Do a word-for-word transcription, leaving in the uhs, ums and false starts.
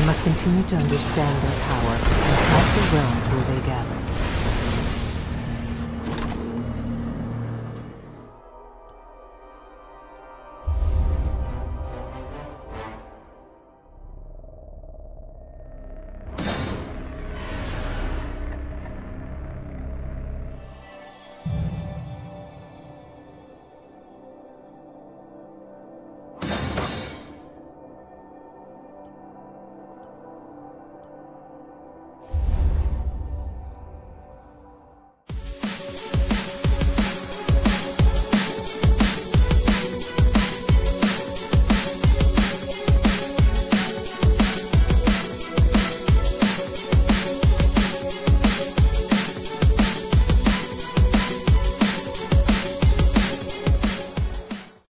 We must continue to understand their power and help the realms where they gather.